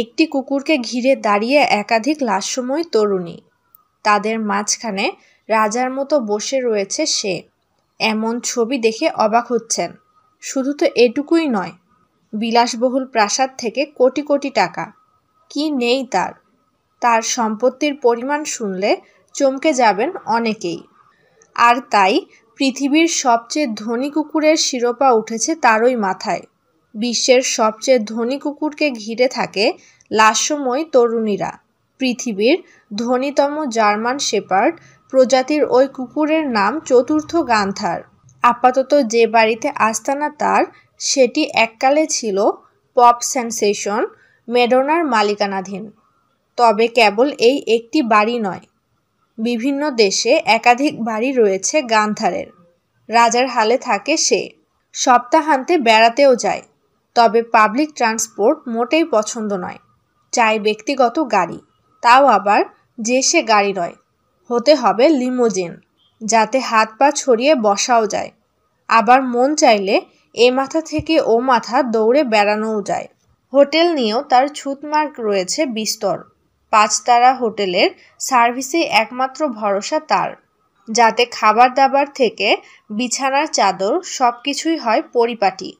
একটি কুকুরকে ঘিরে দাঁড়িয়ে একাধিক লাশময় তরুণী, তাদের মাঝখানে রাজার মতো বসে রয়েছে সে। এমন ছবি দেখে অবাক হচ্ছেন। শুধু তো এটুকুই নয়, বিলাসবহুল প্রাসাদ থেকে কোটি কোটি টাকা, কি নেই তার। তার সম্পত্তির পরিমাণ শুনলে চমকে যাবেন অনেকেই। আর তাই পৃথিবীর সবচেয়ে ধনী কুকুরের শিরোপা উঠেছে তারই মাথায়। বিশ্বের সবচেয়ে ধনী কুকুরকে ঘিরে থাকে লাশময় তরুণীরা। পৃথিবীর ধনীতম জার্মান শেপার্ড প্রজাতির ওই কুকুরের নাম চতুর্থ গান্থার। আপাতত যে বাড়িতে আস্তানা তার, সেটি এককালে ছিল পপ সেন্সেশন ম্যাডোনার মালিকানাধীন। তবে কেবল এই একটি বাড়ি নয়, বিভিন্ন দেশে একাধিক বাড়ি রয়েছে গান্থারের। রাজার হালে থাকে সে, সপ্তাহান্তে বেড়াতেও যায়। তবে পাবলিক ট্রান্সপোর্ট মোটেই পছন্দ নয়, চাই ব্যক্তিগত গাড়ি। তাও আবার যে সে গাড়ি নয়, হতে হবে লিমোজিন, যাতে হাত পা ছড়িয়ে বসাও যায়। আবার মন চাইলে এ মাথা থেকে ও মাথা দৌড়ে বেড়ানোও যায়। হোটেল নিয়েও তার ছুতমার্ক রয়েছে বিস্তর। 5 তারা হোটেলের সার্ভিসে একমাত্র ভরসা তার, যাতে খাবার দাবার থেকে বিছানার চাদর সব কিছুই হয় পরিপাটি,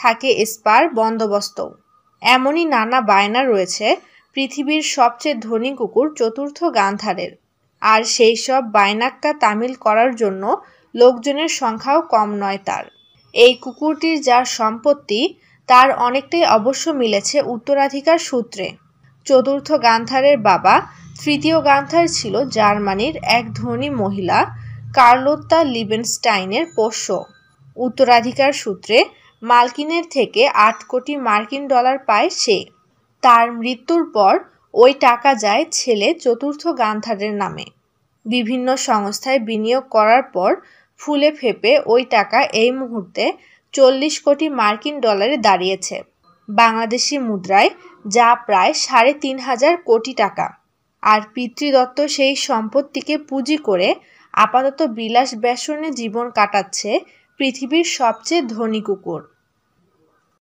থাকে স্পার বন্দোবস্ত। এমনই নানা বায়না রয়েছে পৃথিবীর সবচেয়ে ধনী কুকুর চতুর্থ গান্থারের। আর সেই সব বায়নাক্কা তামিল করার জন্য লোকজনের সংখ্যাও কম নয় তার। এই কুকুরটির যার সম্পত্তি, তার অনেকটাই অবশ্য মিলেছে উত্তরাধিকার সূত্রে। চতুর্থ গান্থারের বাবা তৃতীয় গান্থার ছিল জার্মানির এক ধনী মহিলা কার্লোত্তা লিবেনস্টাইনের পোষ্য। উত্তরাধিকার সূত্রে মালকিনের থেকে 8 কোটি মার্কিন ডলার পায় সে। তার মৃত্যুর পর ওই টাকা যায় ছেলে চতুর্থ গান্থারের নামে। বিভিন্ন সংস্থায় বিনিয়োগ করার পর ফুলে ফেপে ওই টাকা এই মুহূর্তে 40 কোটি মার্কিন ডলারে দাঁড়িয়েছে, বাংলাদেশি মুদ্রায় যা প্রায় 3,500 কোটি টাকা। আর পিতৃদত্ত সেই সম্পত্তিকে পুঁজি করে আপাতত বিলাস ব্যসনে জীবন কাটাচ্ছে পৃথিবীর সবচেয়ে ধনী কুকুর।